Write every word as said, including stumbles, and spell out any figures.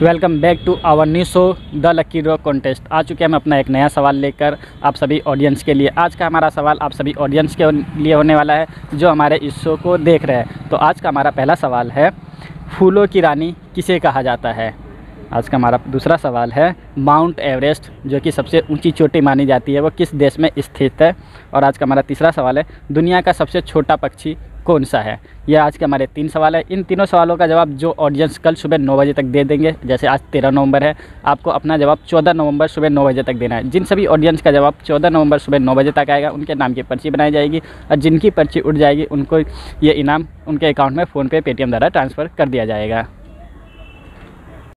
Welcome back to our new show the lucky draw contest. आ चुके हैं हम अपना एक नया सवाल लेकर आप सभी ऑडियंस के लिए। आज का हमारा सवाल आप सभी ऑडियंस के लिए होने वाला है जो हमारे इस शो को देख रहे हैं। तो आज का हमारा पहला सवाल है, फूलों की रानी किसे कहा जाता है? आज का हमारा दूसरा सवाल है, माउंट एवरेस्ट जो कि सबसे ऊंची चोटी मानी जाती है वो किस देश में स्थित है? और आज का हमारा तीसरा सवाल है, दुनिया का सबसे छोटा पक्षी कौन सा है? यह आज के हमारे तीन सवाल है। इन तीनों सवालों का जवाब जो ऑडियंस कल सुबह नौ बजे तक दे देंगे, जैसे आज तेरह नवंबर है, आपको अपना जवाब चौदह नवंबर सुबह नौ बजे तक देना है। जिन सभी ऑडियंस का जवाब चौदह नवंबर सुबह नौ बजे तक आएगा उनके नाम की पर्ची बनाई जाएगी और जिनकी पर्ची उठ जाएगी उनको ये इनाम उनके अकाउंट में फ़ोनपे पेटीएम द्वारा ट्रांसफ़र कर दिया जाएगा।